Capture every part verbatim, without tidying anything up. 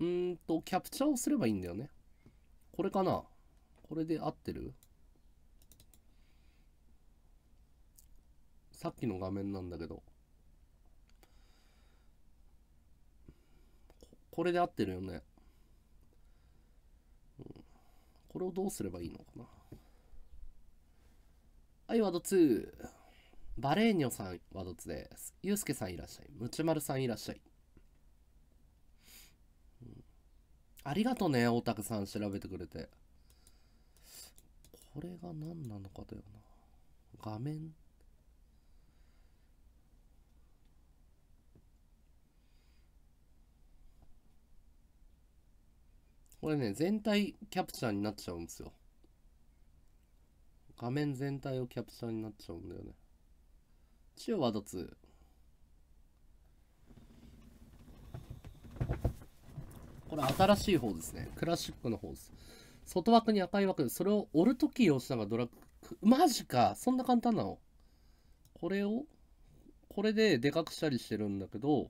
うんと、キャプチャーをすればいいんだよね。これかな？これで合ってる？さっきの画面なんだけど。これで合ってるよね。うん、これをどうすればいいのかな。はい、ワードツー。バレーニョさん、ワードツーです。ユースケさんいらっしゃい。ムチマルさんいらっしゃい。うん、ありがとうね、オタクさん調べてくれて。これが何なのかだよな。画面。これね、全体キャプチャーになっちゃうんですよ。画面全体をキャプチャーになっちゃうんだよね。一応ワードツー。これ新しい方ですね。クラシックの方です。外枠に赤い枠で、それを折るときを押したがドラッグ。マジか！そんな簡単なの？これを、これででかくしたりしてるんだけど、ん？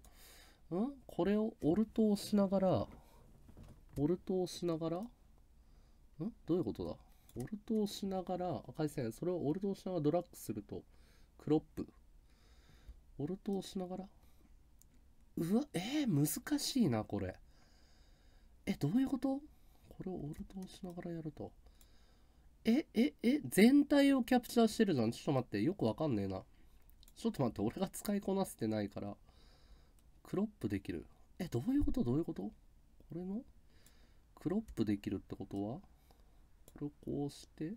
これを折ると押しながら、オルトをしながら、ん？どういうことだ？オルトをしながら、赤い線、それをオルトをしながらドラッグすると、クロップ。オルトをしながら、うわ、えー、難しいな、これ。え、どういうこと？これをオルトをしながらやると。え、え、え、全体をキャプチャーしてるじゃん。ちょっと待って、よくわかんねえな。ちょっと待って、俺が使いこなせてないから、クロップできる。え、どういうこと？どういうこと？これのクロップできるってことは、これをこうして、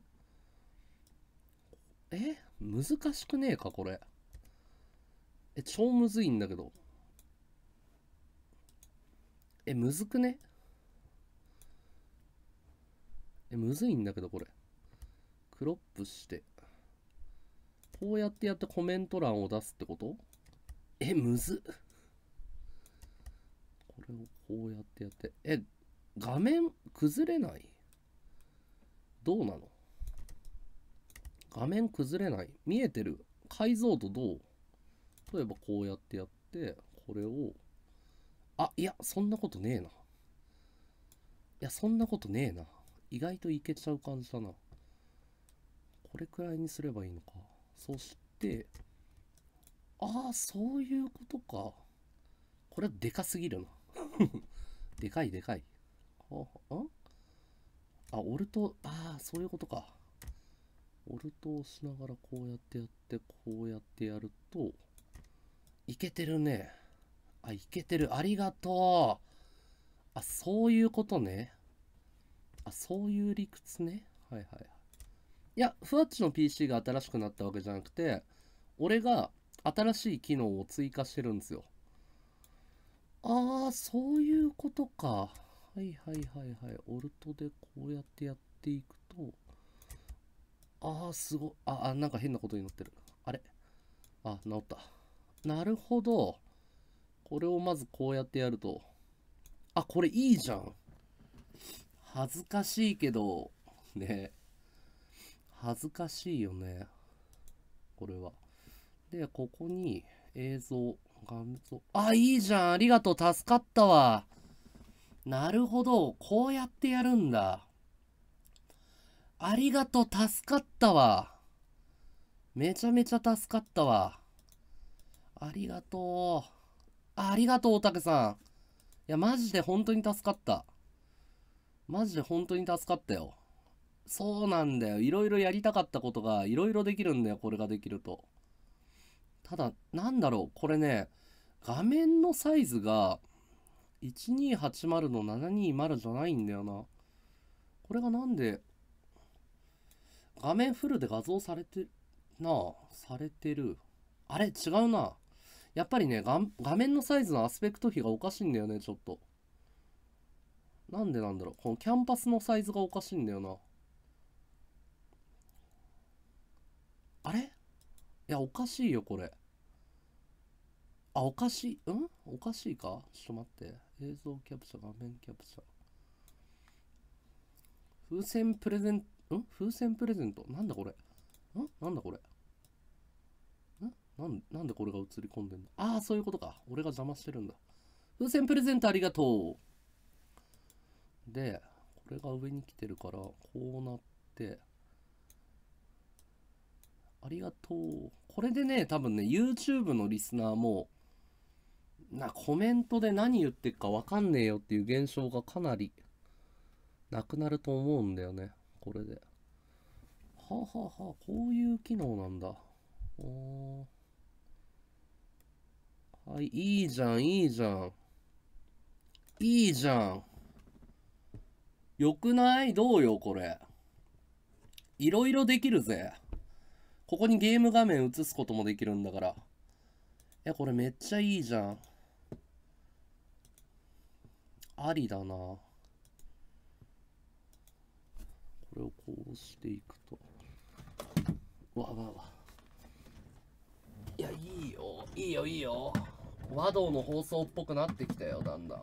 え？難しくねえか、これ。え、超むずいんだけど。え、むずくね？え、むずいんだけど、これ。クロップして、こうやってやってコメント欄を出すってこと？え、むずっ。これをこうやってやって、え、画面崩れない？どうなの？画面崩れない？見えてる？解像度どう？例えばこうやってやって、これを。あ、いや、そんなことねえな。いや、そんなことねえな。意外といけちゃう感じだな。これくらいにすればいいのか。そして、ああ、そういうことか。これはでかすぎるな。でかいでかい。あ、あ、オルト、ああ、そういうことか。オルトをしながらこうやってやって、こうやってやると、いけてるね。あ、いけてる。ありがとう。あ、そういうことね。あ、そういう理屈ね。はいはいはい。いや、ふわっちの ピーシー が新しくなったわけじゃなくて、俺が新しい機能を追加してるんですよ。ああ、そういうことか。はいはいはいはい。オルトでこうやってやっていくと、ああ、すごい。ああ、なんか変なことになってる。あれ？あ、治った。なるほど。これをまずこうやってやると。あ、これいいじゃん。恥ずかしいけど、ね。恥ずかしいよね。これは。で、ここに映像、画像。あ、いいじゃん。ありがとう。助かったわ。なるほど。こうやってやるんだ。ありがとう。助かったわ。めちゃめちゃ助かったわ。ありがとう。ありがとう、おたけさん。いや、マジで本当に助かった。マジで本当に助かったよ。そうなんだよ。いろいろやりたかったことが、いろいろできるんだよ。これができると。ただ、なんだろう。これね、画面のサイズが、いちにーはちまるのななにーまるじゃないんだよな。これがなんで、画面フルで画像されてるなあ、されてる。あれ違うな。やっぱりね、画面のサイズのアスペクト比がおかしいんだよね、ちょっと。なんでなんだろう。このキャンパスのサイズがおかしいんだよな。あれ？いや、おかしいよ、これ。あ、おかしい、うんおかしいかちょっと待って。映像キャプチャー、画面キャプチャー。風船プレゼント、ん風船プレゼント。なんだこれんなんだこれんななん、なんでこれが映り込んでんの？ああ、そういうことか。俺が邪魔してるんだ。風船プレゼントありがとう。で、これが上に来てるから、こうなって、ありがとう。これでね、多分ね、YouTube のリスナーも、な、コメントで何言ってるかわかんねえよっていう現象がかなりなくなると思うんだよね、これで。はあ、はあはあ、こういう機能なんだ。おはい、いいじゃん、いいじゃん、いいじゃん。よくない？どうよこれ。いろいろできるぜ。ここにゲーム画面映すこともできるんだから。いや、これめっちゃいいじゃん。ありだな。これをこうしていくと、わわわ、いや、いいよ、いいよ、いいよ。和道の放送っぽくなってきたよ、だんだん。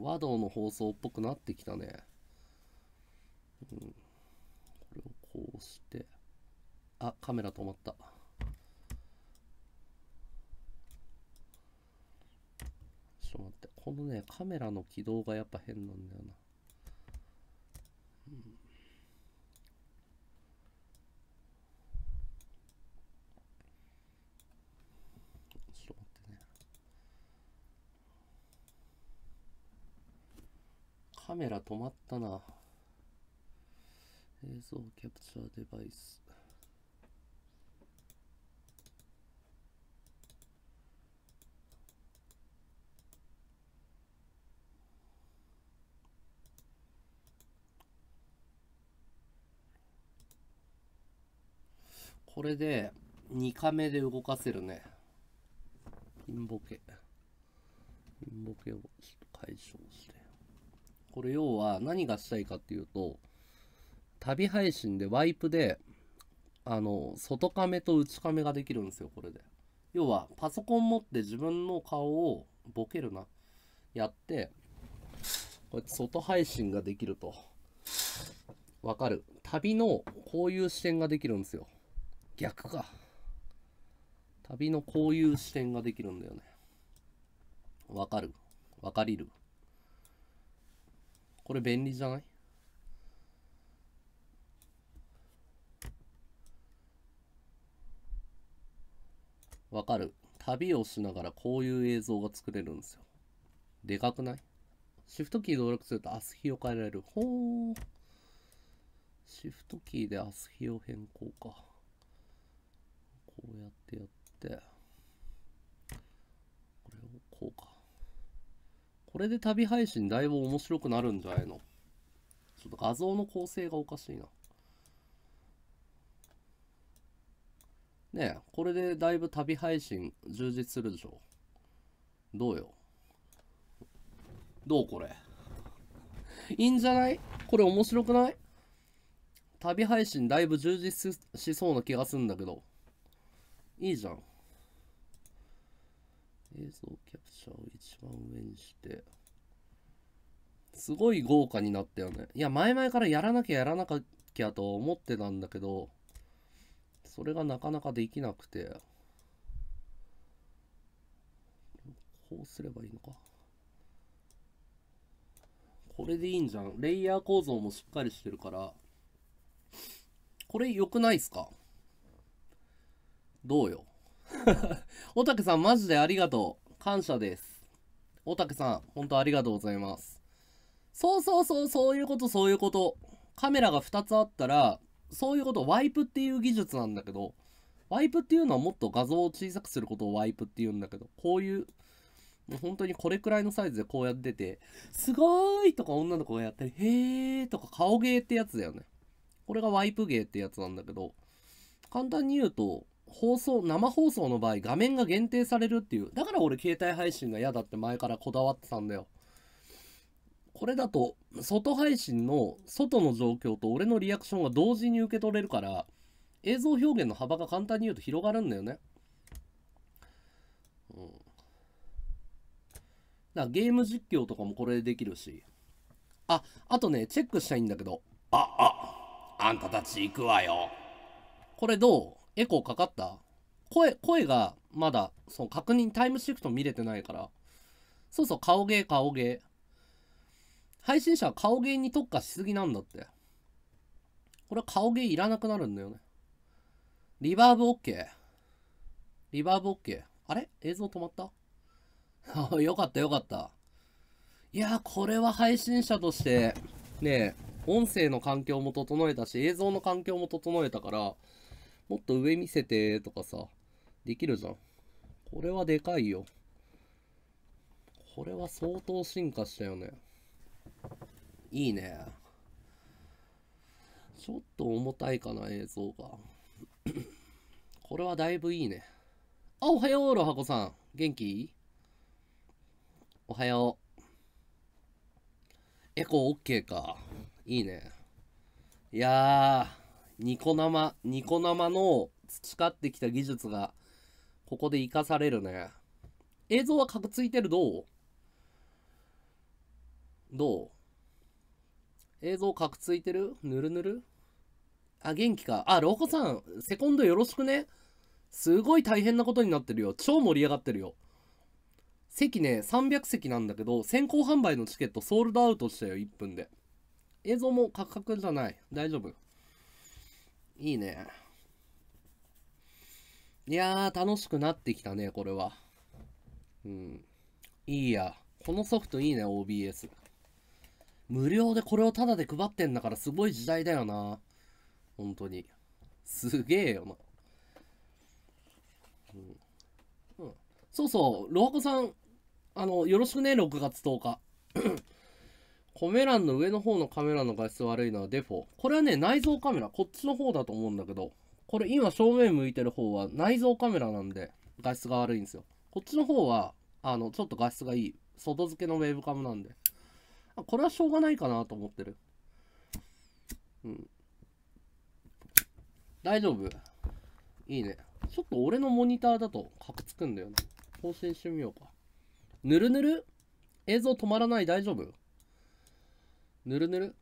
和道の放送っぽくなってきたね。うん。これをこうして。あ、カメラ止まった。ちょっと待って。このね、カメラの軌道がやっぱ変なんだよな。うんカメラ止まったな。映像キャプチャーデバイス。これでにカメで動かせるね。ピンボケ。ピンボケをちょっと解消して。これ要は何がしたいかっていうと、旅配信でワイプであの外カメと内カメができるんですよ、これで。要はパソコン持って自分の顔をボケるなやってこうやって外配信ができると。わかる？旅のこういう視点ができるんですよ。逆か。旅のこういう視点ができるんだよね。わかる？わかりる？これ便利じゃない？わかる？旅をしながらこういう映像が作れるんですよ。でかくない？シフトキー登録するとアスヒを変えられる。ほー。シフトキーでアスヒを変更か。こうやってやって。これをこうか。これで旅配信だいぶ面白くなるんじゃないの？ちょっと画像の構成がおかしいな。ねえ、これでだいぶ旅配信充実するでしょ。どうよ。どうこれ。いいんじゃない？これ面白くない？旅配信だいぶ充実しそうな気がするんだけど。いいじゃん。映像キャプチャーを一番上にして、すごい豪華になったよね。いや、前々からやらなきゃやらなきゃと思ってたんだけど、それがなかなかできなくて、こうすればいいのか。これでいいんじゃん。レイヤー構造もしっかりしてるから、これ良くないっすか？どうよ。おたけさん、マジでありがとう。感謝です。おたけさん、本当ありがとうございます。そうそうそう、そういうこと、そういうこと。カメラがふたつあったら、そういうこと、ワイプっていう技術なんだけど、ワイプっていうのはもっと画像を小さくすることをワイプっていうんだけど、こういう、もう本当にこれくらいのサイズでこうやってて、すごーいとか女の子がやったり、へーとか顔芸ってやつだよね。これがワイプ芸ってやつなんだけど、簡単に言うと、放送、生放送の場合画面が限定されるっていう。だから俺携帯配信が嫌だって前からこだわってたんだよ。これだと外配信の外の状況と俺のリアクションが同時に受け取れるから映像表現の幅が簡単に言うと広がるんだよね。うん。だからゲーム実況とかもこれでできるし。あ、あとね、チェックしたいんだけど。あ、あ、あんたたち行くわよ。これどう？エコーかかった？声、声がまだ、そう、確認、タイムシフト見れてないから。そうそう、顔芸、顔芸。配信者は顔芸に特化しすぎなんだって。これは顔芸いらなくなるんだよね。リバーブ OK。リバーブ OK。あれ？映像止まった？よかったよかった。いやー、これは配信者として、ねえ、音声の環境も整えたし、映像の環境も整えたから、もっと上見せてとかさ、できるじゃん。これはでかいよ。これは相当進化したよね。いいね。ちょっと重たいかな、映像が。これはだいぶいいね。あ、おはよう、ロハコさん。元気？おはよう。エコー OK か。いいね。いやー、ニコ生、ニコ生の培ってきた技術が、ここで活かされるね。映像はカクついてる？どう？どう？映像カクついてる？ぬるぬる？あ、元気か。あ、ロコさん、セコンドよろしくね。すごい大変なことになってるよ。超盛り上がってるよ。席ね、さんびゃくせきなんだけど、先行販売のチケットソールドアウトしたよ、いっぷんで。映像もカクカクじゃない。大丈夫。いいね。いやー、楽しくなってきたね、これは。うん。いいや。このソフトいいね、オービーエス。無料でこれをタダで配ってんだから、すごい時代だよな。本当に。すげえよな。うん。うん。そうそう、ロハコさん、あの、よろしくね、ろくがつとおか。コメ欄の上の方のカメラの画質悪いのはデフォ。これはね、内蔵カメラ。こっちの方だと思うんだけど、これ今正面向いてる方は内蔵カメラなんで、画質が悪いんですよ。こっちの方は、あの、ちょっと画質がいい。外付けのウェブカムなんで。あ、これはしょうがないかなと思ってる。うん。大丈夫。いいね。ちょっと俺のモニターだとカクつくんだよね。更新してみようか。ぬるぬる？映像止まらない？大丈夫？ぬるぬる？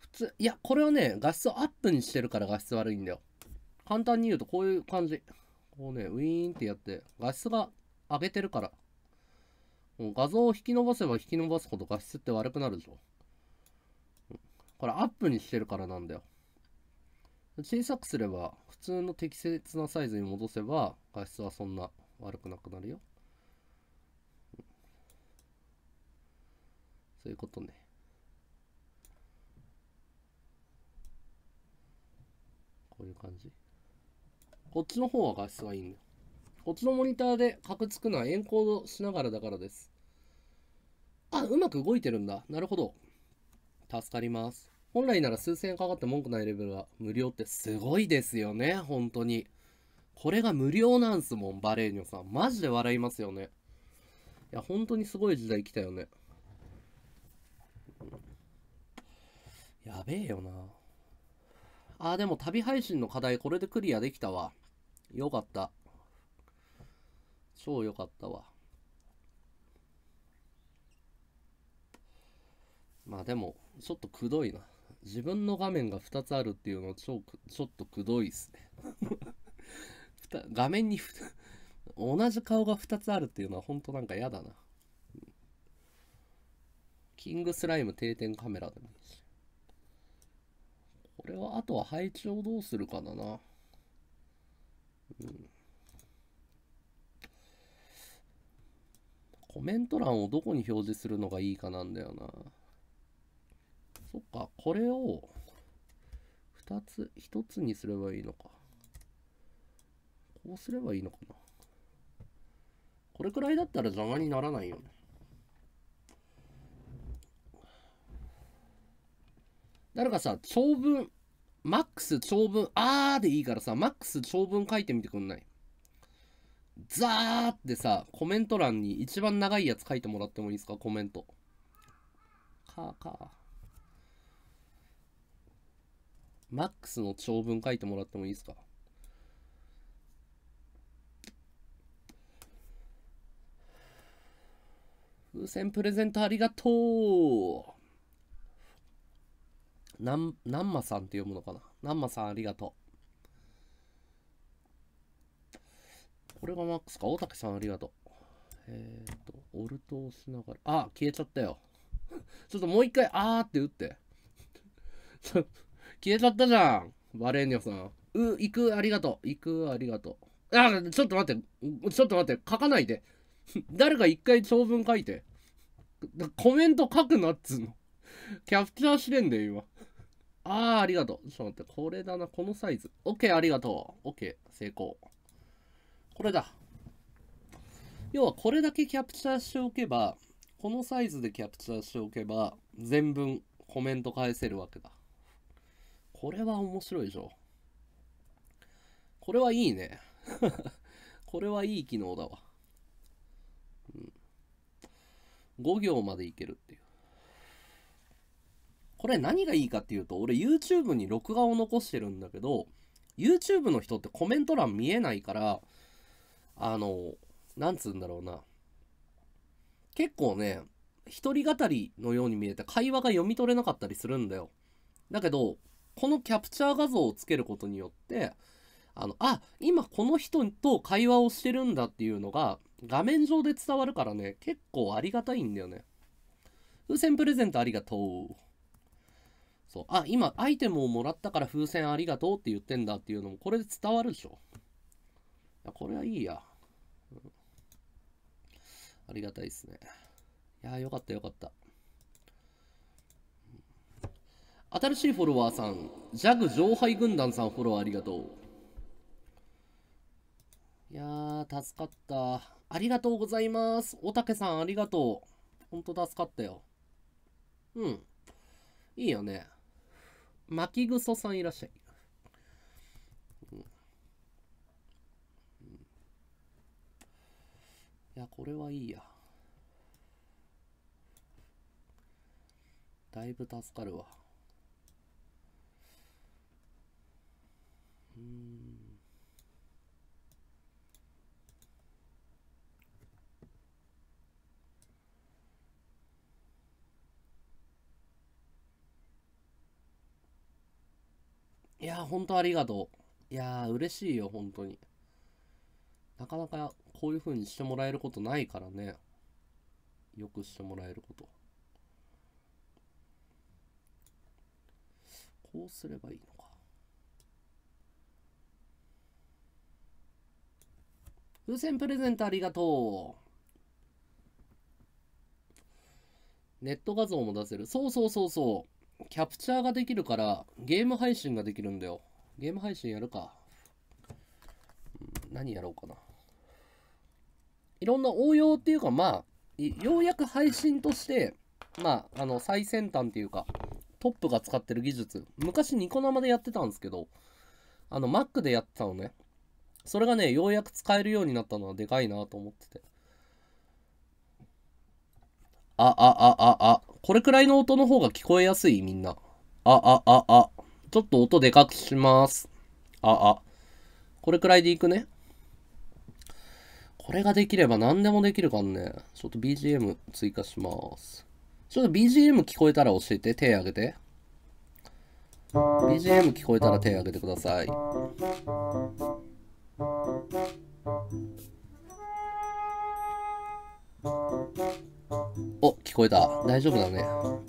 普通、いや、これはね、画質をアップにしてるから画質悪いんだよ。簡単に言うとこういう感じ。こうね、ウィーンってやって、画質が上げてるから。もう画像を引き伸ばせば引き伸ばすほど画質って悪くなるでしょ。これアップにしてるからなんだよ。小さくすれば、普通の適切なサイズに戻せば、画質はそんな悪くなくなるよ。そういうことね。こういう感じ。こっちの方は画質がいいんだよ。こっちのモニターでカクつくのはエンコードしながらだからです。あ、うまく動いてるんだ。なるほど。助かります。本来なら数千円かかって文句ないレベルが無料ってすごいですよね、本当に。これが無料なんすもん、バレーニョさん。マジで笑いますよね。いや、本当にすごい時代来たよね。やべえよな。あー、でも旅配信の課題これでクリアできたわ。よかった。超よかったわ。まあでも、ちょっとくどいな。自分の画面がふたつあるっていうのはちょっとくどいっすね。画面に同じ顔がふたつあるっていうのはほんとなんかやだな。キングスライム定点カメラでもいいし。これはあとは配置をどうするかだな。うん。コメント欄をどこに表示するのがいいかなんだよな。そっか、これをふたつ、ひとつにすればいいのか。こうすればいいのかな。これくらいだったら邪魔にならないよね。誰かさ、長文、マックス長文、あーでいいからさ、マックス長文書いてみてくんない？ザーってさ、コメント欄に一番長いやつ書いてもらってもいいですか、コメント。かーかー。マックスの長文書いてもらってもいいですか。風船プレゼントありがとう。なん、なんまさんって読むのかな。なんまさんありがとう。これがマックスか。大竹さんありがとう。えっと、オルトを押しながら。あ、消えちゃったよ。ちょっともう一回、あーって打って。消えちゃったじゃん。バレーニョさん。う、行く、ありがとう。行く、ありがとう。あ、ちょっと待って。ちょっと待って。書かないで。誰か一回長文書いて。コメント書くなっつうの。キャプチャーしれんで、今。あー、ありがとう。ちょっと待って。これだな。このサイズ。OK、ありがとう。OK、成功。これだ。要はこれだけキャプチャーしておけば、このサイズでキャプチャーしておけば、全文コメント返せるわけだ。これは面白いでしょ。これはいいね。これはいい機能だわ。うん、ご行までいけるっていう。これ何がいいかっていうと、俺 YouTube に録画を残してるんだけど、YouTube の人ってコメント欄見えないから、あの、なんつうんだろうな。結構ね、一人語りのように見えて会話が読み取れなかったりするんだよ。だけど、このキャプチャー画像をつけることによって、あの、あ、今この人と会話をしてるんだっていうのが画面上で伝わるからね、結構ありがたいんだよね。風船プレゼントありがとう。そう、あ、今アイテムをもらったから風船ありがとうって言ってんだっていうのもこれで伝わるでしょ。いや、これはいいや。うん、ありがたいですね。いやー、よかったよかった。新しいフォロワーさん、ジャグ上敗軍団さんフォロワーありがとう。いやー、助かった。ありがとうございます。おたけさんありがとう。ほんと助かったよ。うん。いいよね。まきぐそさんいらっしゃい。いや、これはいいや。だいぶ助かるわ。うーん。いや、ほんとありがとう。いや、嬉しいよ、ほんとに。なかなかこういう風にしてもらえることないからね。よくしてもらえること。こうすればいいのか。風船プレゼントありがとう。ネット画像も出せる。そうそうそうそう。キャプチャーができるからゲーム配信ができるんだよ。ゲーム配信やるか。何やろうかな。いろんな応用っていうか、まあ、ようやく配信として、まあ、あの、最先端っていうか、トップが使ってる技術。昔ニコ生でやってたんですけど、あの、Mac でやってたのね。それがね、ようやく使えるようになったのはでかいなと思ってて。あ、あ、あ、あ、あ。これくらいの音の方が聞こえやすい、みんな。あ、あ、あ、あ。ちょっと音でかくします。あ、あ。これくらいでいくね。これができれば何でもできるからね。ちょっと ビージーエム 追加します。ちょっと ビージーエム 聞こえたら教えて。手挙げて。ビージーエム 聞こえたら手挙げてください。お、聞こえた。大丈夫だね。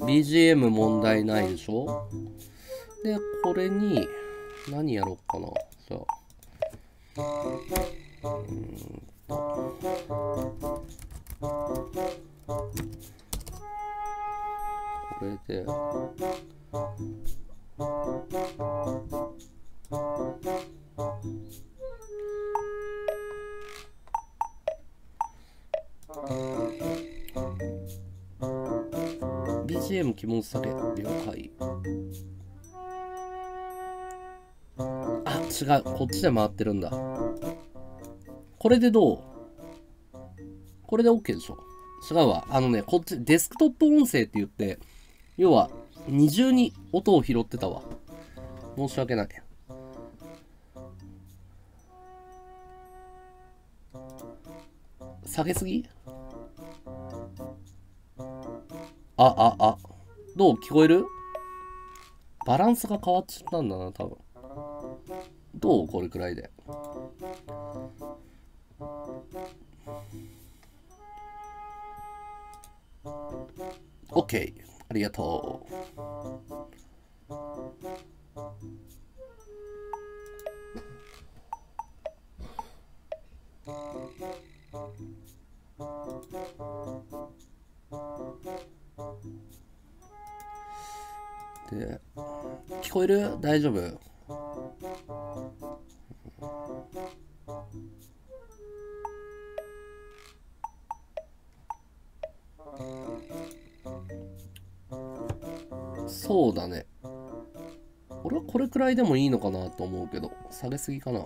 ビージーエム 問題ないでしょ。で、これに何やろうかな。じゃあ。うーんとこれでビージーエム 気持ち下げ了解。あ、違う、こっちで回ってるんだ。これでどう？これで OK でしょ？違うわ。あのね、こっちデスクトップ音声って言って、要は二重に音を拾ってたわ。申し訳ない。下げすぎ？あ、あ、あ。どう？聞こえる？バランスが変わっちゃったんだな、多分。どう？これくらいで。OK。ありがとう。で、聞こえる？大丈夫？そうだね。俺はこれくらいでもいいのかなと思うけど、下げすぎかな。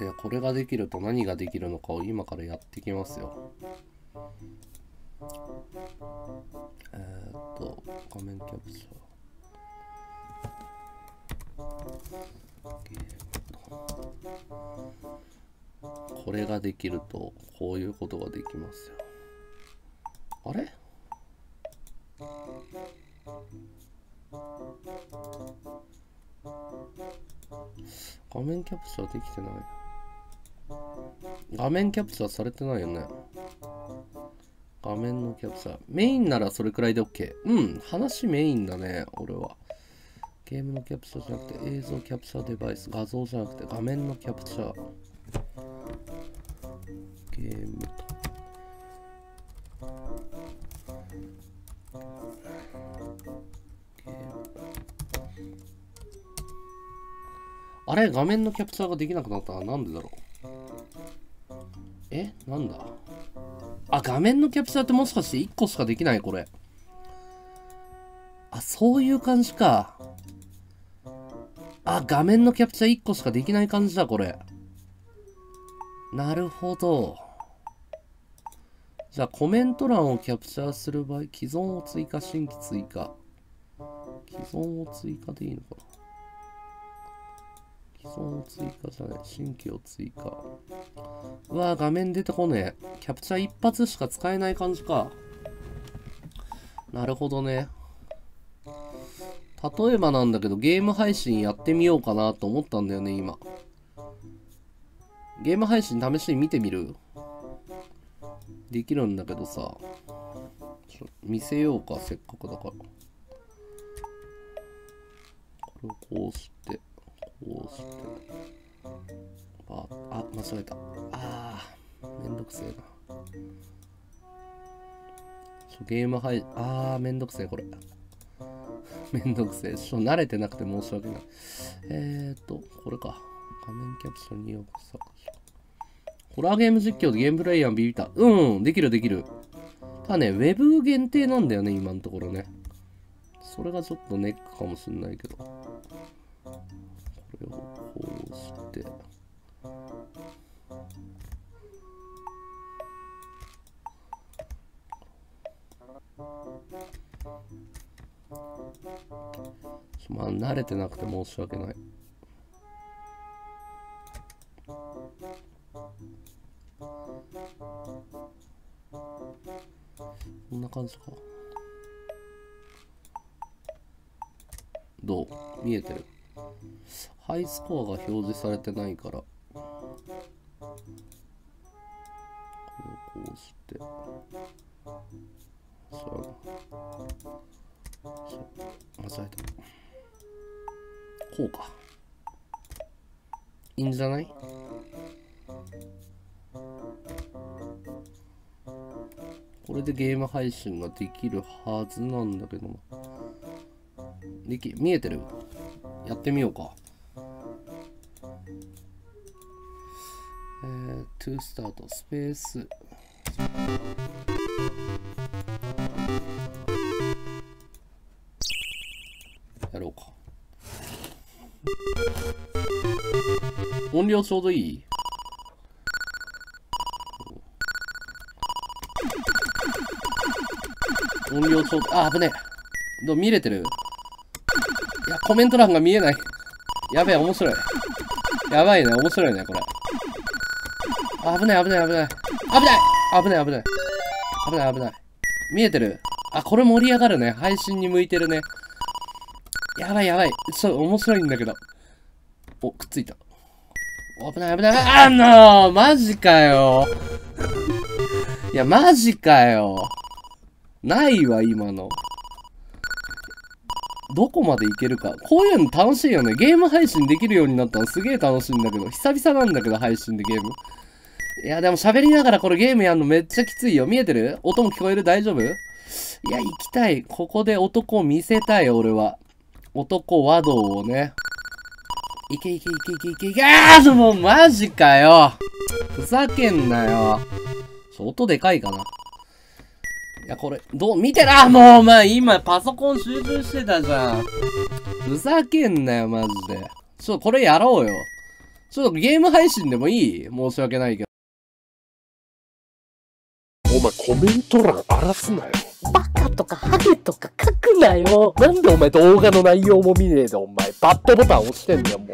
で、これができると何ができるのかを今からやっていきますよ。えー、っと画面キャプチャー、これができるとこういうことができますよ。あれ？画面キャプチャーできてない。画面キャプチャーされてないよね。画面のキャプチャー。メインならそれくらいで OK。うん、話メインだね、俺は。ゲームのキャプチャーじゃなくて映像キャプチャーデバイス。画像じゃなくて画面のキャプチャー。ゲームと。あれ、画面のキャプチャーができなくなったな。なんでだろう。え、なんだ。あ、画面のキャプチャーってもしかしていっこしかできないこれ。あ、そういう感じか。あ、画面のキャプチャーいっこしかできない感じだこれ。なるほど。じゃあコメント欄をキャプチャーする場合、既存を追加、新規追加。既存を追加でいいのかな。既存を追加じゃない、新規を追加。うわー、画面出てこねえ。キャプチャー一発しか使えない感じか。なるほどね。例えばなんだけど、ゲーム配信やってみようかなと思ったんだよね、今。ゲーム配信試しに見てみる？できるんだけどさ。ちょ、見せようか、せっかくだから。これをこうして。こうして、ああ、間違えた。あー、めんどくせえな。ゲーム配信、あー、めんどくせえ、これ。めんどくせえ。ちょっと慣れてなくて申し訳ない。えーと、これか。画面キャプチャーによん作品。ホラーゲーム実況でゲームプレイヤービビった。うん、できるできる。ただね、ウェブ限定なんだよね、今のところね。それがちょっとネックかもしんないけど。こうして、まあ慣れてなくて申し訳ない。こんな感じか。どう？見えてる？ハイスコアが表示されてないから、これをこうして、そう間違えた。こうか、いいんじゃない？これでゲーム配信ができるはずなんだけどな。でき、見えてる？やってみようか。えー、トゥースタート、スペース。やろうか。音量ちょうどいい？音量ちょうど、あ、危ねえ。どう、見れてる？いや、コメント欄が見えない。やべえ、面白い。やばいね、面白いね、これ。あ、危ない、危ない、危ない。危ない危ない、危ない。危ない、危ない。見えてる。あ、これ盛り上がるね。配信に向いてるね。やばい、やばい。ちょっと面白いんだけど。お、くっついた。危ない、危ない。あーのー、マジかよ。いや、マジかよ。ないわ、今の。どこまでいけるか。こういうの楽しいよね。ゲーム配信できるようになったのすげえ楽しいんだけど。久々なんだけど、配信でゲーム。いや、でも喋りながらこれゲームやんのめっちゃきついよ。見えてる？音も聞こえる？大丈夫？いや、行きたい。ここで男を見せたい、俺は。男和道をね。いけいけいけいけいけいけ。あーもうマジかよ。ふざけんなよ。ちょ、音でかいかな。いや、これ、どう、見てら、もうお前、今、パソコン集中してたじゃん。ふざけんなよ、マジで。ちょっとこれやろうよ。ちょっとゲーム配信でもいい？申し訳ないけど。お前、コメント欄荒らすなよ。バカとかハゲとか書くなよ。なんでお前動画の内容も見ねえで、お前、バッドボタン押してんだよ、もう。